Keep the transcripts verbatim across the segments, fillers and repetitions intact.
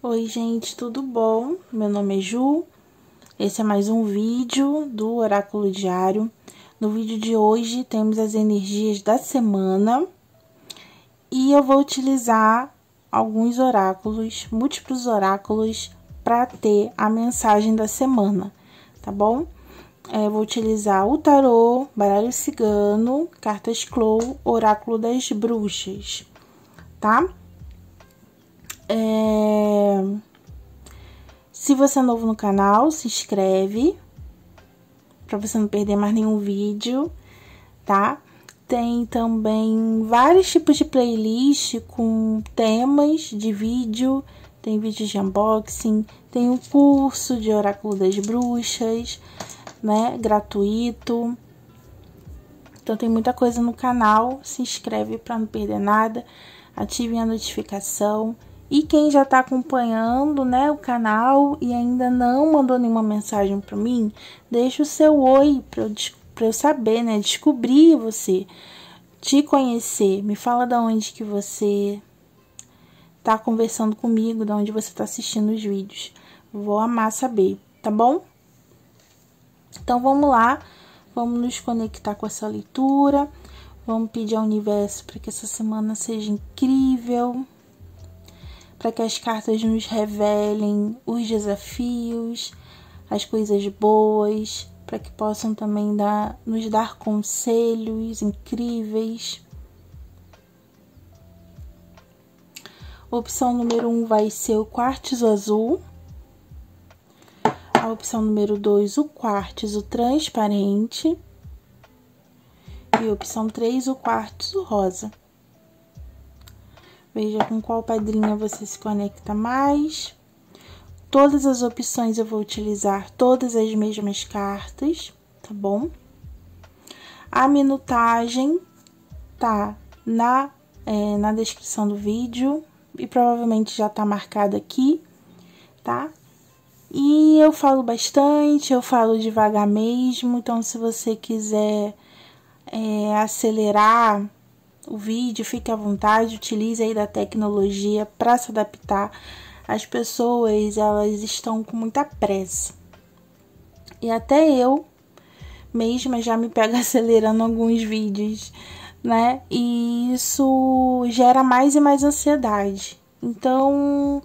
Oi gente, tudo bom? Meu nome é Ju, esse é mais um vídeo do Oráculo Diário. No vídeo de hoje temos as energias da semana e eu vou utilizar alguns oráculos, múltiplos oráculos, para ter a mensagem da semana, tá bom? Eu vou utilizar o tarô, baralho cigano, cartas Clow, oráculo das bruxas, tá? É... Se você é novo no canal, se inscreve para você não perder mais nenhum vídeo, tá? Tem também vários tipos de playlist com temas de vídeo, tem vídeos de unboxing, tem um curso de oráculo das bruxas, né? Gratuito. Então tem muita coisa no canal, se inscreve para não perder nada, ative a notificação. E quem já está acompanhando, né, o canal e ainda não mandou nenhuma mensagem para mim, deixa o seu oi para eu, eu saber, né, descobrir você, te conhecer. Me fala de onde que você está conversando comigo, de onde você está assistindo os vídeos. Vou amar saber, tá bom? Então vamos lá, vamos nos conectar com essa leitura, vamos pedir ao universo para que essa semana seja incrível, para que as cartas nos revelem os desafios, as coisas boas, para que possam também dar, nos dar conselhos incríveis. Opção número um vai ser o quartzo azul. A opção número dois, o quartzo transparente. E a opção três, o quartzo rosa. Veja com qual pedrinha você se conecta mais. Todas as opções eu vou utilizar todas as mesmas cartas, tá bom? A minutagem tá na, é, na descrição do vídeo e provavelmente já tá marcado aqui, tá? E eu falo bastante, eu falo devagar mesmo, então se você quiser é, acelerar o vídeo, fique à vontade, utilize aí da tecnologia para se adaptar. As pessoas, elas estão com muita pressa. E até eu mesma já me pego acelerando alguns vídeos, né? E isso gera mais e mais ansiedade. Então,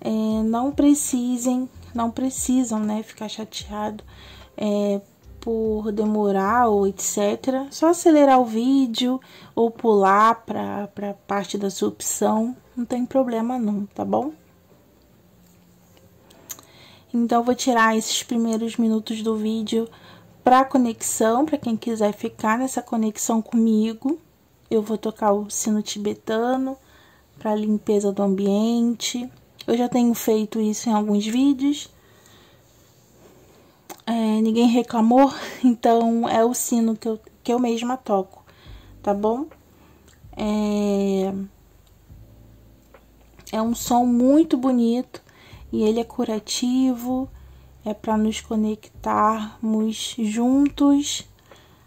é, não precisem, não precisam, né, ficar chateado é, por demorar ou etcétera. Só acelerar o vídeo ou pular para para parte da sua opção, não tem problema não, tá bom? Então eu vou tirar esses primeiros minutos do vídeo para conexão, para quem quiser ficar nessa conexão comigo. Eu vou tocar o sino tibetano para limpeza do ambiente. Eu já tenho feito isso em alguns vídeos. É, ninguém reclamou, então é o sino que eu, que eu mesma toco, tá bom? É, é um som muito bonito e ele é curativo, é para nos conectarmos juntos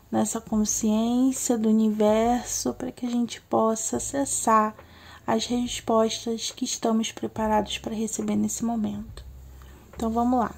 nessa consciência do universo, para que a gente possa acessar as respostas que estamos preparados para receber nesse momento. Então vamos lá.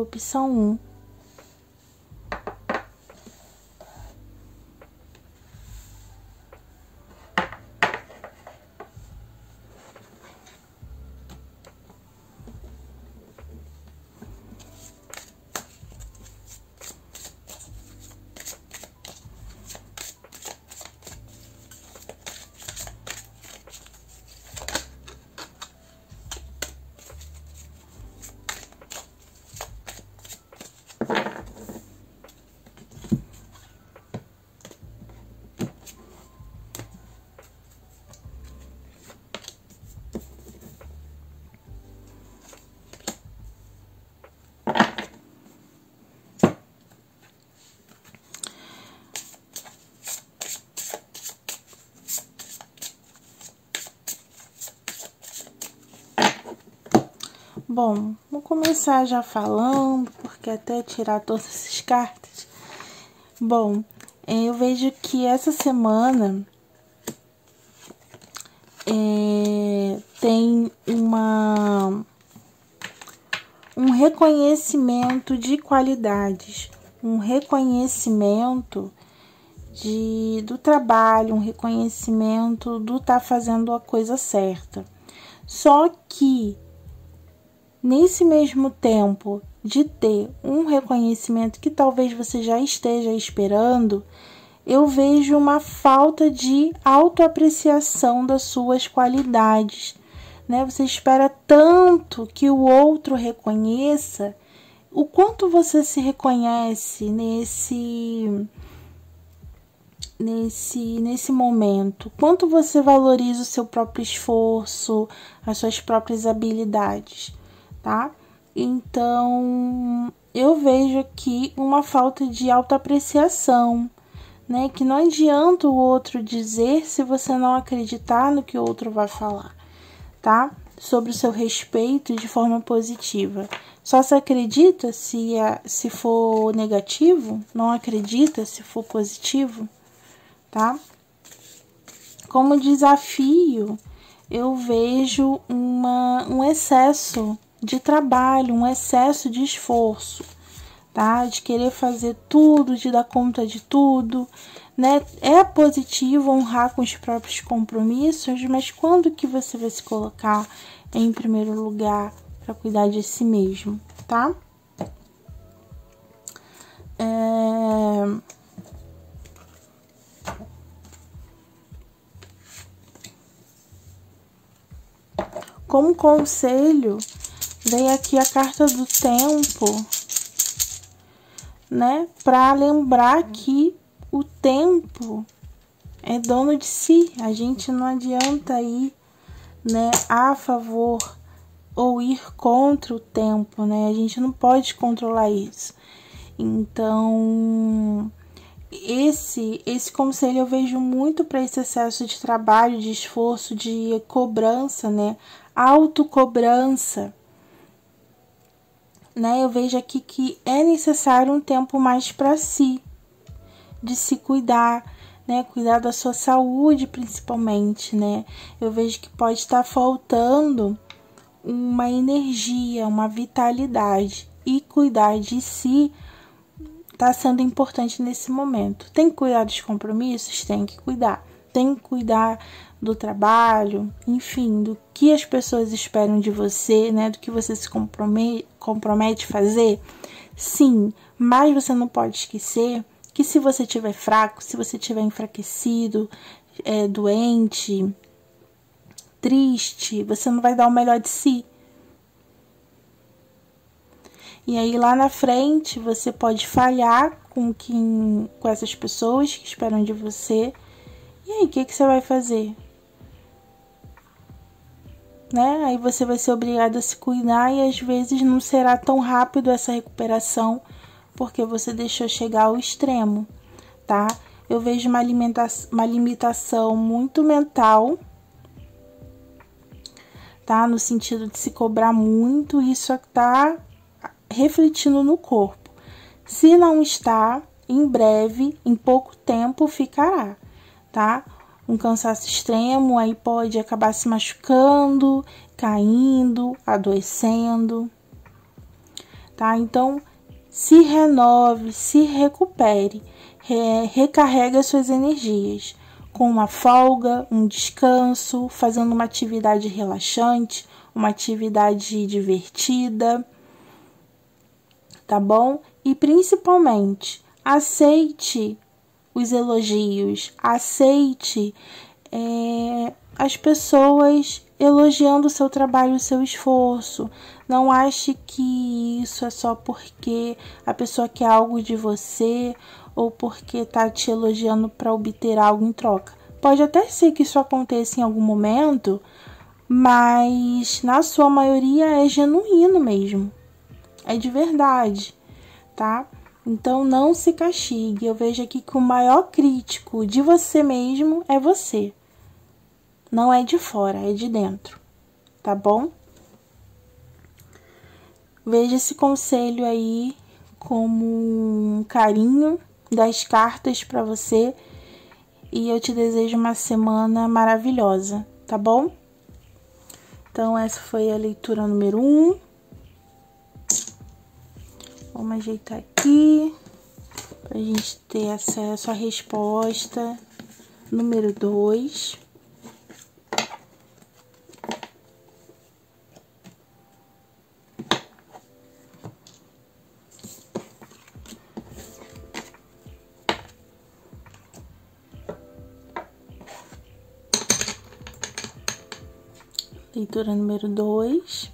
opção um. Bom, vou começar já falando, porque até tirar todas essas cartas. Bom, eu vejo que essa semana é, tem uma, um reconhecimento de qualidades, um reconhecimento de, do trabalho, um reconhecimento do tá fazendo a coisa certa. Só que nesse mesmo tempo de ter um reconhecimento que talvez você já esteja esperando, eu vejo uma falta de autoapreciação das suas qualidades, né? Você espera tanto que o outro reconheça o quanto você se reconhece nesse, nesse, nesse momento, quanto você valoriza o seu próprio esforço, as suas próprias habilidades. Tá? Então, eu vejo aqui uma falta de autoapreciação, né? Que não adianta o outro dizer se você não acreditar no que o outro vai falar, tá? Sobre o seu respeito de forma positiva. Só se acredita se, é, se for negativo, não acredita se for positivo, tá? Como desafio, eu vejo uma, um excesso de trabalho, um excesso de esforço, tá? De querer fazer tudo, de dar conta de tudo, né? É positivo honrar com os próprios compromissos, mas quando que você vai se colocar em primeiro lugar para cuidar de si mesmo, tá? É... Como conselho, vem aqui a carta do tempo, né? Para lembrar que o tempo é dono de si. A gente não adianta ir, né, a favor ou ir contra o tempo, né? A gente não pode controlar isso. Então, esse, esse conselho eu vejo muito para esse excesso de trabalho, de esforço, de cobrança, né? Autocobrança. Né, eu vejo aqui que é necessário um tempo mais para si, de se cuidar, né, cuidar da sua saúde principalmente, né, eu vejo que pode estar faltando uma energia, uma vitalidade, e cuidar de si está sendo importante nesse momento. Tem que cuidar dos compromissos? Tem que cuidar, tem que cuidar do trabalho, enfim, do que as pessoas esperam de você, né? Do que você se compromete, compromete a fazer, sim, mas você não pode esquecer que se você estiver fraco, se você estiver enfraquecido, é, doente, triste, você não vai dar o melhor de si. E aí lá na frente você pode falhar com, quem, com essas pessoas que esperam de você. E aí, o que, que você vai fazer? Né? Aí você vai ser obrigado a se cuidar e às vezes não será tão rápido essa recuperação porque você deixou chegar ao extremo, tá? Eu vejo uma, alimenta- uma limitação muito mental, tá? No sentido de se cobrar muito, isso tá refletindo no corpo. Se não está, em breve, em pouco tempo, ficará. Tá? Um cansaço extremo, aí pode acabar se machucando, caindo, adoecendo, tá? Então, se renove, se recupere, re- recarrega suas energias com uma folga, um descanso, fazendo uma atividade relaxante, uma atividade divertida, tá bom? E principalmente, aceite os elogios, aceite é, as pessoas elogiando o seu trabalho, o seu esforço. Não ache que isso é só porque a pessoa quer algo de você ou porque está te elogiando para obter algo em troca. Pode até ser que isso aconteça em algum momento, mas na sua maioria é genuíno mesmo, é de verdade, tá? Então não se castigue. Eu vejo aqui que o maior crítico de você mesmo é você. Não é de fora, é de dentro, tá bom? Veja esse conselho aí como um carinho das cartas para você. E eu te desejo uma semana maravilhosa, tá bom? Então essa foi a leitura número um. Vamos ajeitar aqui para a gente ter acesso à resposta número dois. Leitura número dois.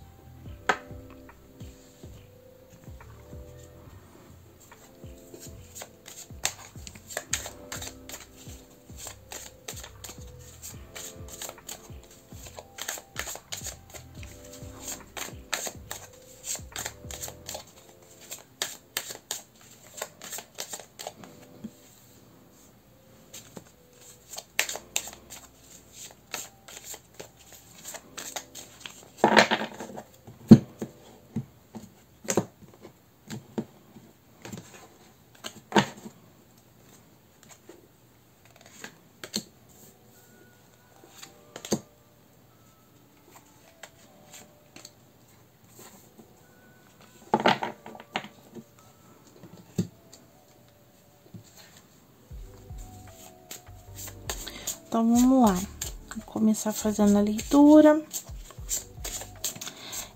Então, vamos lá. Vou começar fazendo a leitura.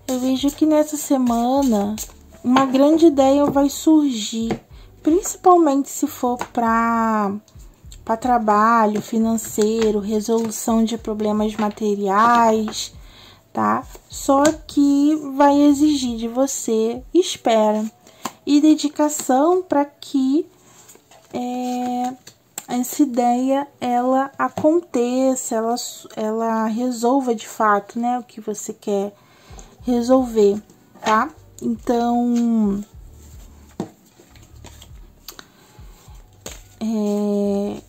Eu vejo que nessa semana uma grande ideia vai surgir, principalmente se for para para trabalho, financeiro, resolução de problemas materiais, tá? Só que vai exigir de você espera e dedicação para que é, essa ideia, ela aconteça, ela, ela resolva de fato, né, o que você quer resolver, tá? Então, é,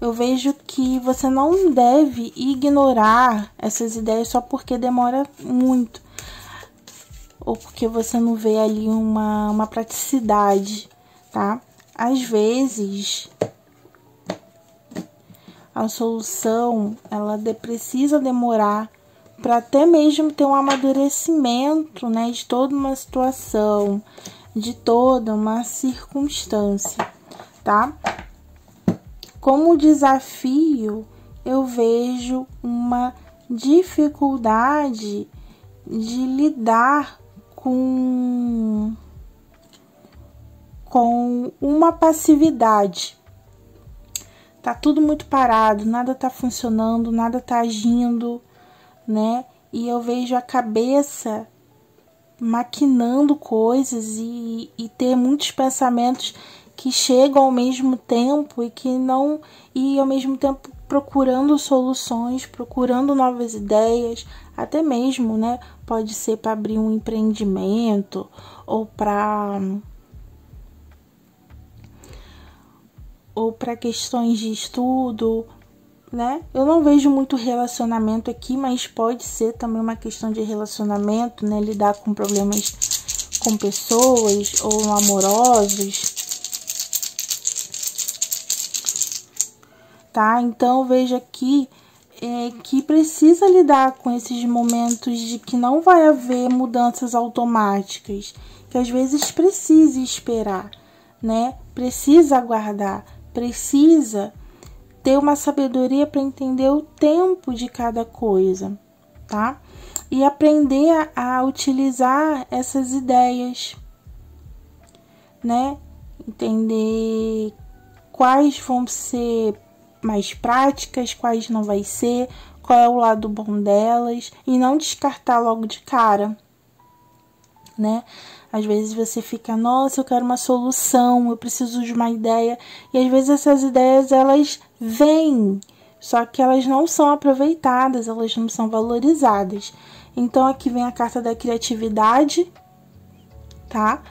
eu vejo que você não deve ignorar essas ideias só porque demora muito, ou porque você não vê ali uma, uma praticidade, tá? Às vezes, a solução, ela de, precisa demorar para até mesmo ter um amadurecimento, né, de toda uma situação, de toda uma circunstância, tá? Como desafio, eu vejo uma dificuldade de lidar com com uma passividade. Tá tudo muito parado, nada tá funcionando, nada tá agindo, né? E eu vejo a cabeça maquinando coisas e, e ter muitos pensamentos que chegam ao mesmo tempo e que não, e ao mesmo tempo procurando soluções, procurando novas ideias, até mesmo, né? Pode ser para abrir um empreendimento ou para ou para questões de estudo, né? Eu não vejo muito relacionamento aqui, mas pode ser também uma questão de relacionamento, né? Lidar com problemas com pessoas ou amorosos. Tá? Então, veja aqui é, que precisa lidar com esses momentos de que não vai haver mudanças automáticas, que às vezes precisa esperar, né? Precisa aguardar, precisa ter uma sabedoria para entender o tempo de cada coisa, tá? E aprender a, a utilizar essas ideias, né? Entender quais vão ser mais práticas, quais não vai ser, qual é o lado bom delas e não descartar logo de cara, né? Às vezes você fica, nossa, eu quero uma solução, eu preciso de uma ideia, e às vezes essas ideias, elas vêm, só que elas não são aproveitadas, elas não são valorizadas. Então aqui vem a carta da criatividade, tá?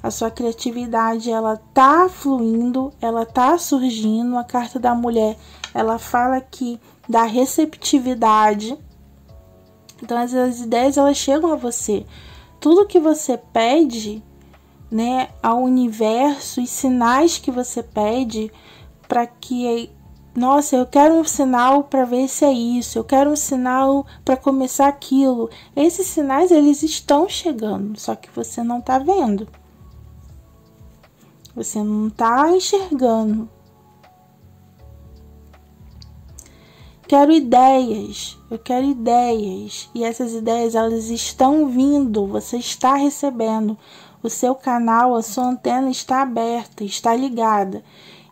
A sua criatividade, ela tá fluindo, ela tá surgindo. A carta da mulher, ela fala aqui da receptividade. Então as, as ideias, elas chegam a você. Tudo que você pede, né, ao universo, os sinais que você pede para que, nossa, eu quero um sinal para ver se é isso, eu quero um sinal para começar aquilo. Esses sinais, eles estão chegando, só que você não tá vendo. Você não tá enxergando. Quero ideias, eu quero ideias. E essas ideias, elas estão vindo, você está recebendo. O seu canal, a sua antena está aberta, está ligada.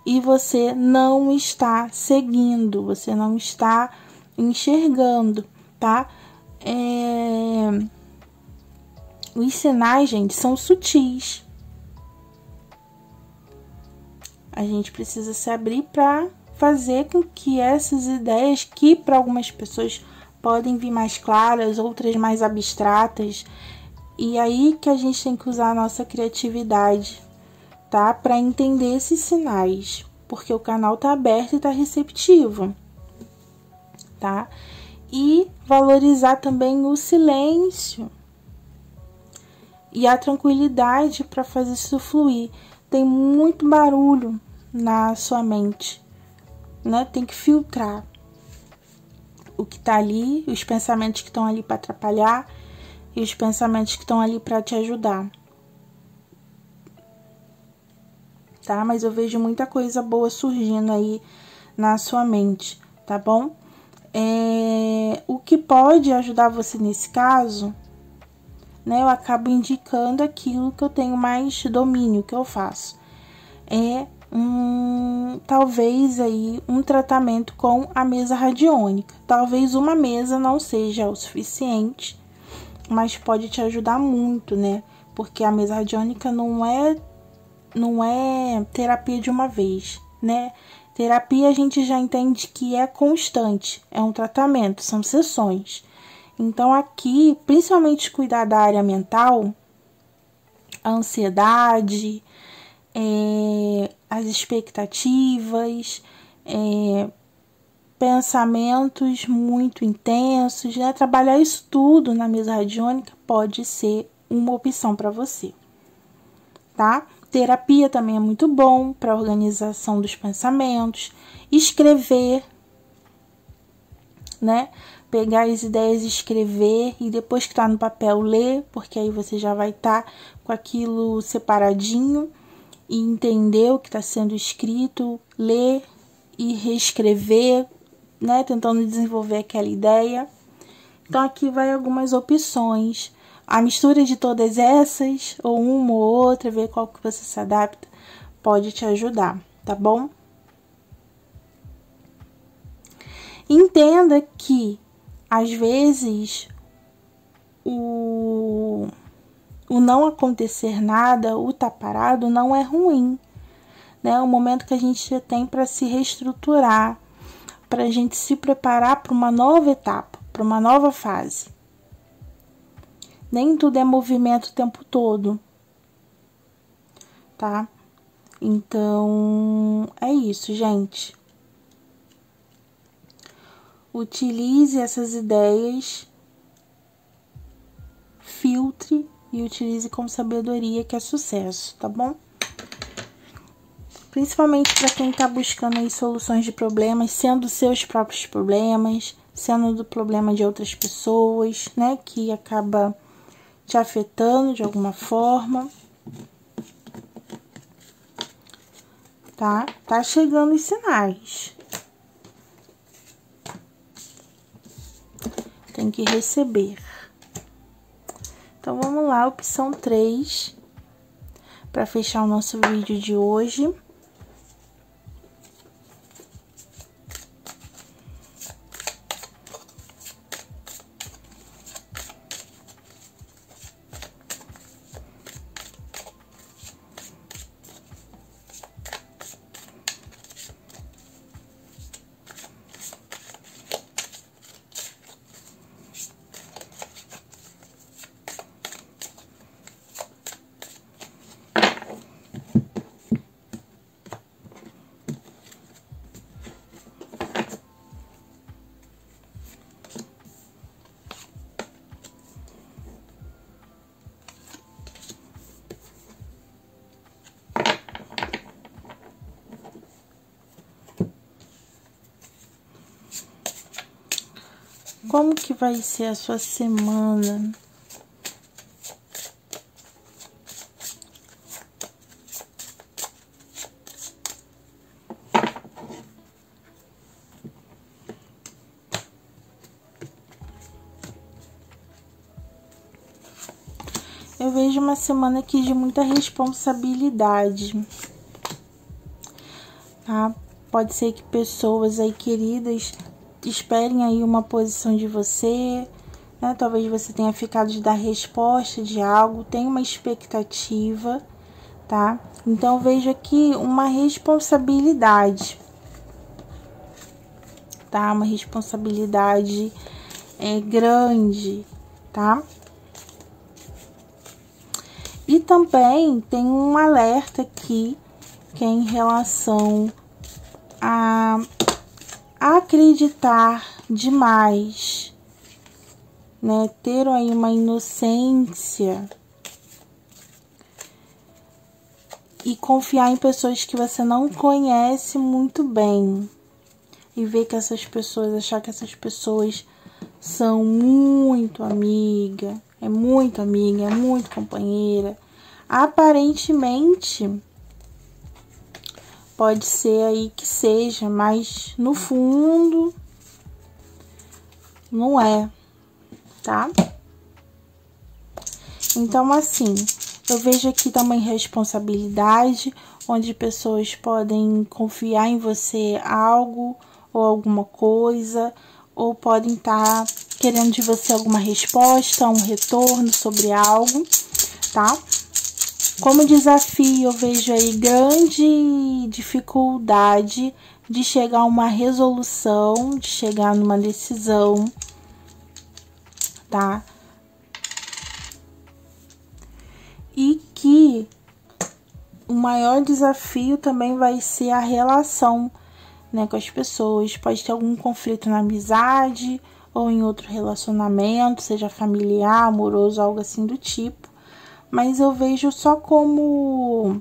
E você não está seguindo, você não está enxergando, tá? É... Os sinais, gente, são sutis. A gente precisa se abrir para fazer com que essas ideias, que para algumas pessoas podem vir mais claras, outras mais abstratas, e aí que a gente tem que usar a nossa criatividade, tá? Para entender esses sinais, porque o canal tá aberto e tá receptivo, tá? E valorizar também o silêncio e a tranquilidade para fazer isso fluir. Tem muito barulho na sua mente, né? Tem que filtrar o que tá ali, os pensamentos que estão ali para atrapalhar e os pensamentos que estão ali para te ajudar, tá? Mas eu vejo muita coisa boa surgindo aí na sua mente, tá bom? É... O que pode ajudar você nesse caso, né? Eu acabo indicando aquilo que eu tenho mais domínio, que eu faço. É... Hum, talvez aí um tratamento com a mesa radiônica. Talvez uma mesa não seja o suficiente, mas pode te ajudar muito, né? Porque a mesa radiônica não é, não é terapia de uma vez, né? Terapia a gente já entende que é constante, é um tratamento, são sessões. Então aqui, principalmente cuidar da área mental, a ansiedade, é, as expectativas, é, pensamentos muito intensos, né? Trabalhar isso tudo na mesa radiônica pode ser uma opção para você, tá? Terapia também é muito bom para organização dos pensamentos. Escrever, né? Pegar as ideias e escrever, e depois que tá no papel, ler, porque aí você já vai estar tá com aquilo separadinho. E entender o que está sendo escrito, ler e reescrever, né? Tentando desenvolver aquela ideia. Então, aqui vai algumas opções. A mistura de todas essas, ou uma ou outra, ver qual que você se adapta, pode te ajudar, tá bom? Entenda que, às vezes, o... O não acontecer nada, o tá parado, não é ruim, né? É um momento que a gente tem para se reestruturar, para a gente se preparar para uma nova etapa, para uma nova fase. Nem tudo é movimento o tempo todo, tá? Então, é isso, gente. Utilize essas ideias, filtre, e utilize com sabedoria, que é sucesso, tá bom? Principalmente para quem tá buscando aí soluções de problemas, sendo seus próprios problemas, sendo do problema de outras pessoas, né? Que acaba te afetando de alguma forma. Tá? Tá chegando os sinais. Tem que receber. Então, vamos lá, opção três, para fechar o nosso vídeo de hoje. Como que vai ser a sua semana? Eu vejo uma semana aqui de muita responsabilidade, tá? Pode ser que pessoas aí queridas esperem aí uma posição de você, né? Talvez você tenha ficado de dar resposta de algo, tem uma expectativa, tá? Então, eu vejo aqui uma responsabilidade, tá? Uma responsabilidade é, grande, tá? E também tem um alerta aqui, que é em relação a... acreditar demais, né? Ter aí uma inocência e confiar em pessoas que você não conhece muito bem e ver que essas pessoas, achar que essas pessoas são muito amiga, é muito amiga, é muito companheira. Aparentemente pode ser aí que seja, mas no fundo não é, tá? Então, assim, eu vejo aqui também responsabilidade, onde pessoas podem confiar em você algo ou alguma coisa, ou podem estar querendo de você alguma resposta, um retorno sobre algo, tá? Como desafio, eu vejo aí grande dificuldade de chegar a uma resolução, de chegar numa decisão, tá? E que o maior desafio também vai ser a relação, né, com as pessoas. Pode ter algum conflito na amizade ou em outro relacionamento, seja familiar, amoroso, algo assim do tipo. Mas eu vejo só como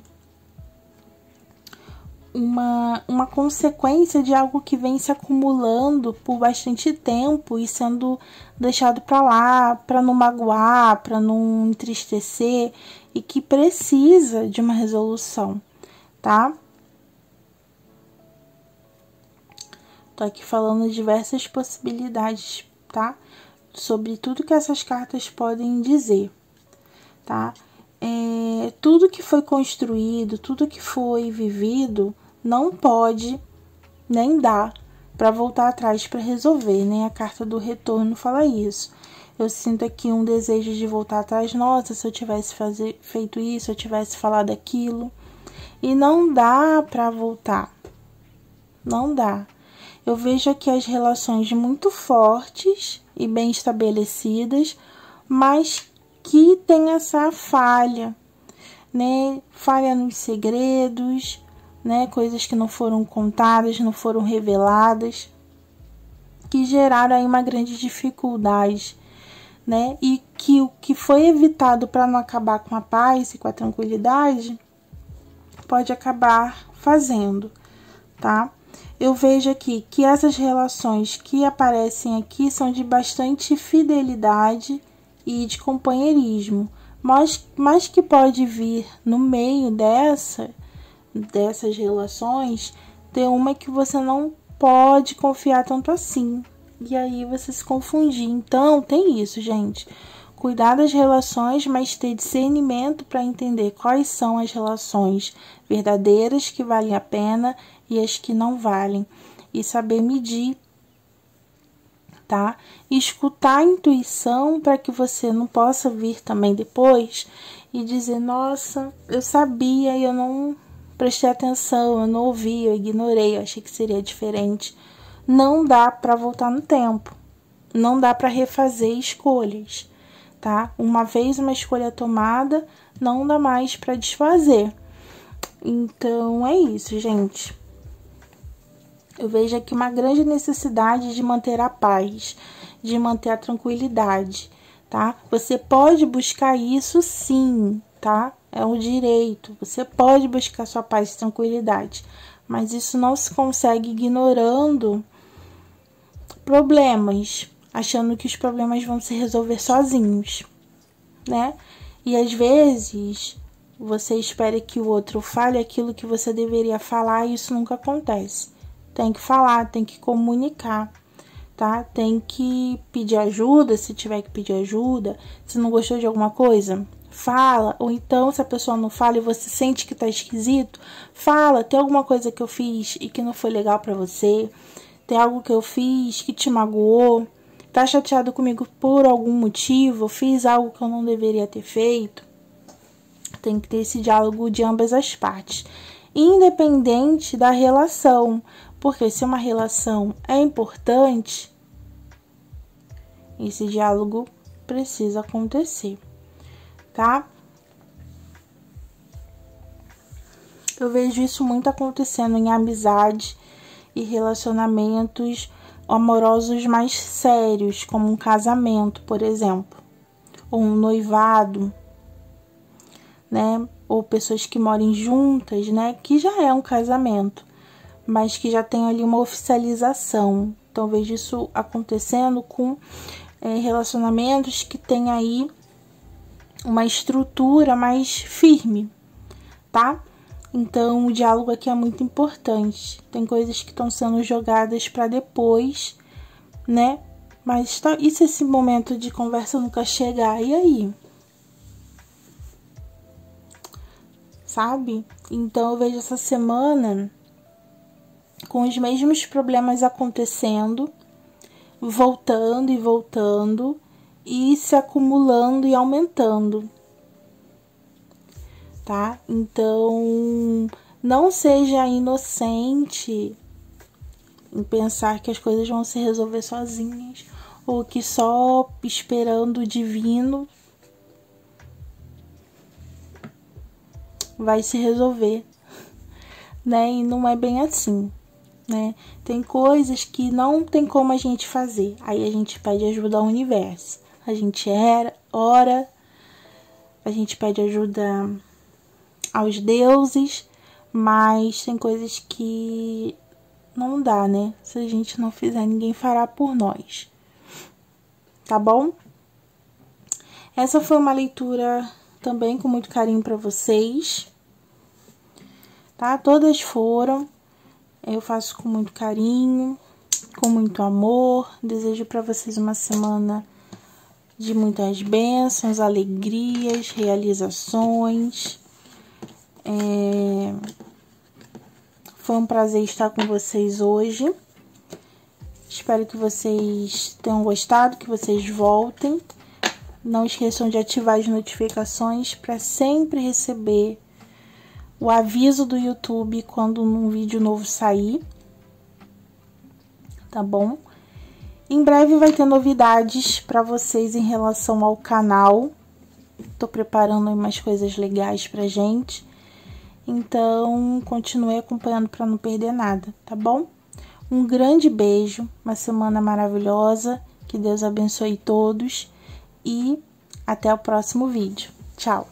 uma, uma consequência de algo que vem se acumulando por bastante tempo e sendo deixado para lá, para não magoar, para não entristecer, e que precisa de uma resolução, tá? Tô aqui falando diversas possibilidades, tá? Sobre tudo que essas cartas podem dizer. Tá? É, tudo que foi construído, tudo que foi vivido, não pode nem dá para voltar atrás para resolver, né? A carta do retorno fala isso. Eu sinto aqui um desejo de voltar atrás. Nossa, se eu tivesse fazer, feito isso, se eu tivesse falado aquilo. E não dá para voltar. Não dá. Eu vejo aqui as relações muito fortes e bem estabelecidas, mas que tem essa falha, né? Falha nos segredos, né? Coisas que não foram contadas, não foram reveladas, que geraram aí uma grande dificuldade, né? E que o que foi evitado para não acabar com a paz e com a tranquilidade, pode acabar fazendo, tá? eu vejo aqui que essas relações que aparecem aqui são de bastante fidelidade e de companheirismo, mas, mas que pode vir no meio dessa, dessas relações, ter uma que você não pode confiar tanto assim, e aí você se confundir. Então, tem isso, gente. Cuidar das relações, mas ter discernimento para entender quais são as relações verdadeiras que valem a pena e as que não valem. E saber medir, tá? E escutar a intuição para que você não possa vir também depois e dizer, nossa, eu sabia e eu não prestei atenção, eu não ouvi, eu ignorei, eu achei que seria diferente. Não dá para voltar no tempo, não dá para refazer escolhas. Tá? Uma vez uma escolha tomada, não dá mais para desfazer. Então, é isso, gente. Eu vejo aqui uma grande necessidade de manter a paz, de manter a tranquilidade, tá? Você pode buscar isso sim, tá? É um direito, você pode buscar sua paz e tranquilidade, mas isso não se consegue ignorando problemas, achando que os problemas vão se resolver sozinhos, né? E às vezes você espera que o outro fale aquilo que você deveria falar e isso nunca acontece. Tem que falar, tem que comunicar, tá? Tem que pedir ajuda, se tiver que pedir ajuda, se não gostou de alguma coisa, fala. Ou então, se a pessoa não fala e você sente que tá esquisito, fala, tem alguma coisa que eu fiz e que não foi legal pra você? Tem algo que eu fiz que te magoou? Tá chateado comigo por algum motivo? Fiz algo que eu não deveria ter feito? Tem que ter esse diálogo de ambas as partes, independente da relação, porque se uma relação é importante, esse diálogo precisa acontecer, tá? Eu vejo isso muito acontecendo em amizade e relacionamentos amorosos mais sérios, como um casamento, por exemplo, ou um noivado, né? Ou pessoas que moram juntas, né? Que já é um casamento, mas que já tem ali uma oficialização. Então, vejo isso acontecendo com é, relacionamentos que tem aí uma estrutura mais firme, tá? Então, o diálogo aqui é muito importante. Tem coisas que estão sendo jogadas para depois, né? Mas tá, e se esse momento de conversa nunca chegar? E aí? Sabe? Então, eu vejo essa semana com os mesmos problemas acontecendo, voltando e voltando, e se acumulando e aumentando. Tá? Então, não seja inocente em pensar que as coisas vão se resolver sozinhas, ou que só esperando o divino vai se resolver, né? E não é bem assim, né? Tem coisas que não tem como a gente fazer, aí a gente pede ajuda ao universo, a gente ora, a gente pede ajuda aos deuses, mas tem coisas que não dá, né? Se a gente não fizer, ninguém fará por nós, tá bom? Essa foi uma leitura também com muito carinho pra vocês, tá? Todas foram, eu faço com muito carinho, com muito amor, desejo pra vocês uma semana de muitas bênçãos, alegrias, realizações. É... Foi um prazer estar com vocês hoje. Espero que vocês tenham gostado, que vocês voltem. Não esqueçam de ativar as notificações para sempre receber o aviso do YouTube quando um vídeo novo sair, tá bom? Em breve vai ter novidades para vocês em relação ao canal. Tô preparando umas coisas legais pra gente. Então, continue acompanhando para não perder nada, tá bom? Um grande beijo, uma semana maravilhosa, que Deus abençoe todos e até o próximo vídeo. Tchau!